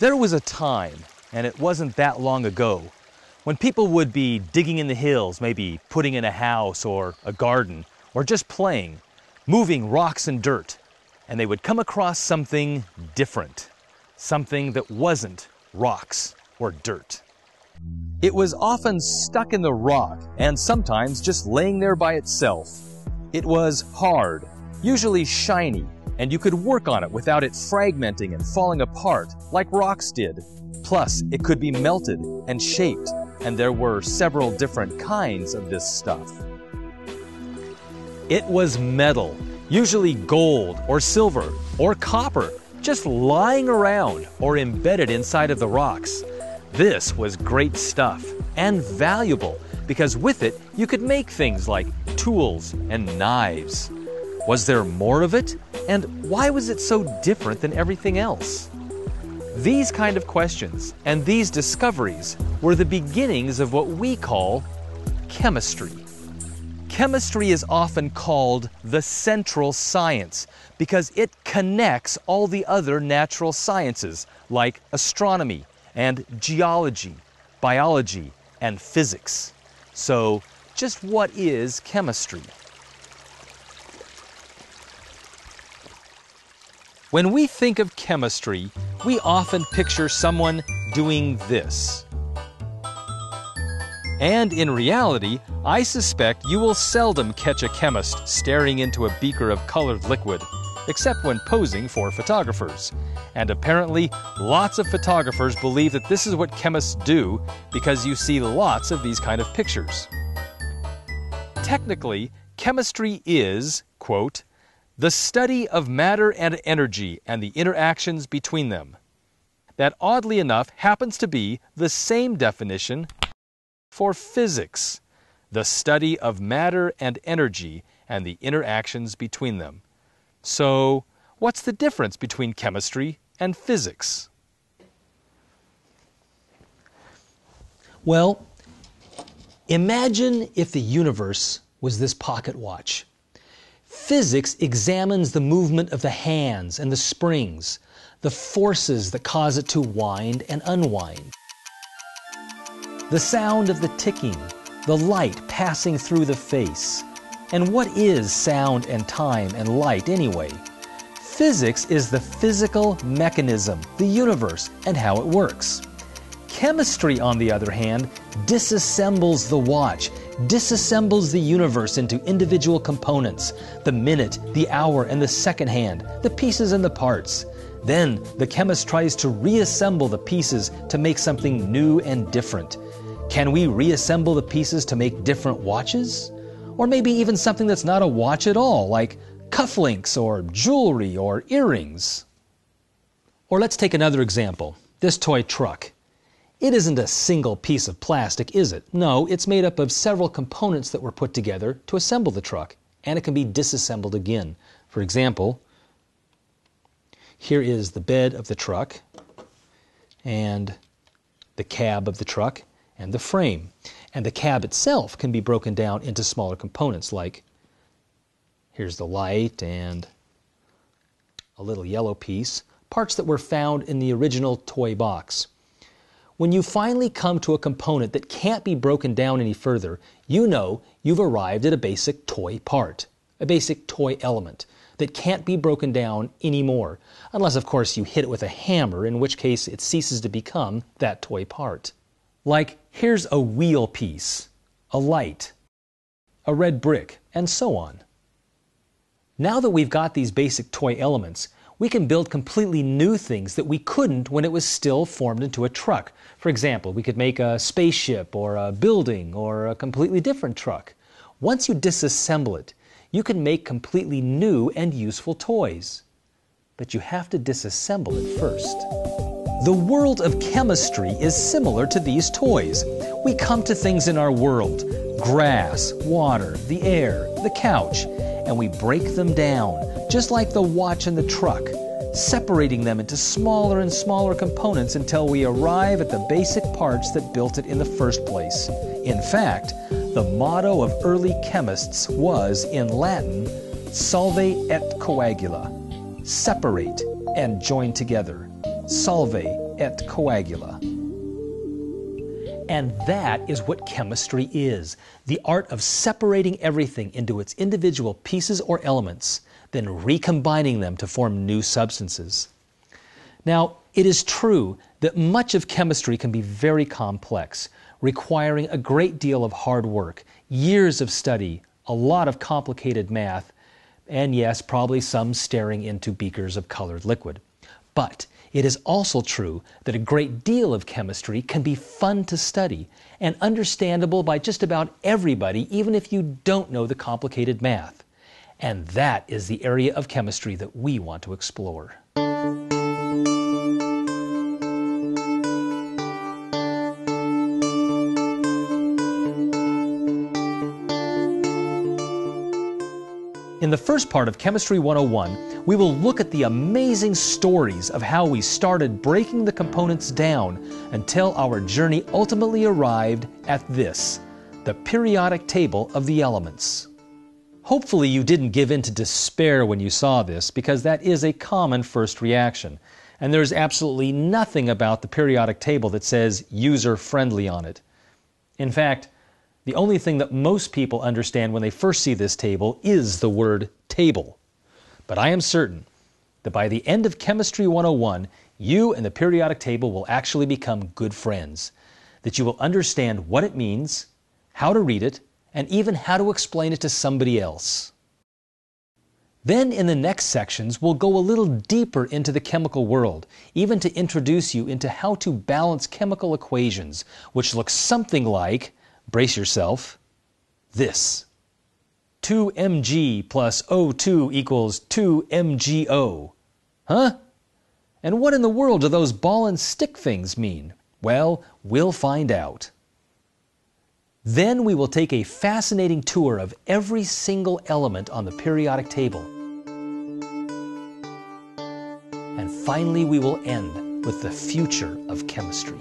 There was a time, and it wasn't that long ago, when people would be digging in the hills, maybe putting in a house or a garden, or just playing, moving rocks and dirt, and they would come across something different, something that wasn't rocks or dirt. It was often stuck in the rock and sometimes just laying there by itself. It was hard, usually shiny, and you could work on it without it fragmenting and falling apart like rocks did. Plus, it could be melted and shaped, and there were several different kinds of this stuff. It was metal, usually gold or silver or copper, just lying around or embedded inside of the rocks. This was great stuff and valuable because with it you could make things like tools and knives. Was there more of it? And why was it so different than everything else? These kind of questions and these discoveries were the beginnings of what we call chemistry. Chemistry is often called the central science because it connects all the other natural sciences like astronomy and geology, biology, and physics. So, just what is chemistry? When we think of chemistry, we often picture someone doing this. And in reality, I suspect you will seldom catch a chemist staring into a beaker of colored liquid, except when posing for photographers. And apparently, lots of photographers believe that this is what chemists do because you see lots of these kind of pictures. Technically, chemistry is, quote, the study of matter and energy and the interactions between them. That oddly enough happens to be the same definition for physics, the study of matter and energy and the interactions between them. So, what's the difference between chemistry and physics? Well, imagine if the universe was this pocket watch. Physics examines the movement of the hands and the springs, the forces that cause it to wind and unwind, the sound of the ticking, the light passing through the face. And what is sound and time and light anyway? Physics is the physical mechanism, the universe, and how it works. Chemistry, on the other hand, disassembles the watch, disassembles the universe into individual components, the minute, the hour, and the second hand, the pieces and the parts. Then the chemist tries to reassemble the pieces to make something new and different. Can we reassemble the pieces to make different watches? Or maybe even something that's not a watch at all, like cufflinks or jewelry or earrings. Or let's take another example, this toy truck. It isn't a single piece of plastic, is it? No, it's made up of several components that were put together to assemble the truck, and it can be disassembled again. For example, here is the bed of the truck, and the cab of the truck, and the frame. And the cab itself can be broken down into smaller components, like here's the light and a little yellow piece, parts that were found in the original toy box. When you finally come to a component that can't be broken down any further, you know you've arrived at a basic toy part, a basic toy element that can't be broken down anymore, unless of course you hit it with a hammer, in which case it ceases to become that toy part. Like, here's a wheel piece, a light, a red brick, and so on. Now that we've got these basic toy elements, we can build completely new things that we couldn't when it was still formed into a truck. For example, we could make a spaceship or a building or a completely different truck. Once you disassemble it, you can make completely new and useful toys. But you have to disassemble it first. The world of chemistry is similar to these toys. We come to things in our world, grass, water, the air, the couch, and we break them down, just like the watch and the truck, separating them into smaller and smaller components until we arrive at the basic parts that built it in the first place. In fact, the motto of early chemists was, in Latin, solve et coagula, separate and join together. Solve et coagula. And that is what chemistry is, the art of separating everything into its individual pieces or elements, then recombining them to form new substances. Now, it is true that much of chemistry can be very complex, requiring a great deal of hard work, years of study, a lot of complicated math, and yes, probably some staring into beakers of colored liquid. But it is also true that a great deal of chemistry can be fun to study and understandable by just about everybody, even if you don't know the complicated math. And that is the area of chemistry that we want to explore. In the first part of Chemistry 101, we will look at the amazing stories of how we started breaking the components down until our journey ultimately arrived at this, the periodic table of the elements. Hopefully you didn't give in to despair when you saw this, because that is a common first reaction. And there's absolutely nothing about the periodic table that says user-friendly on it. In fact, the only thing that most people understand when they first see this table is the word table. But I am certain that by the end of Chemistry 101, you and the periodic table will actually become good friends, that you will understand what it means, how to read it, and even how to explain it to somebody else. Then in the next sections, we'll go a little deeper into the chemical world, even to introduce you into how to balance chemical equations, which looks something like, brace yourself, this. 2Mg plus O2 equals 2MgO. Huh? And what in the world do those ball and stick things mean? Well, we'll find out. Then we will take a fascinating tour of every single element on the periodic table. And finally, we will end with the future of chemistry.